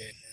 Okay.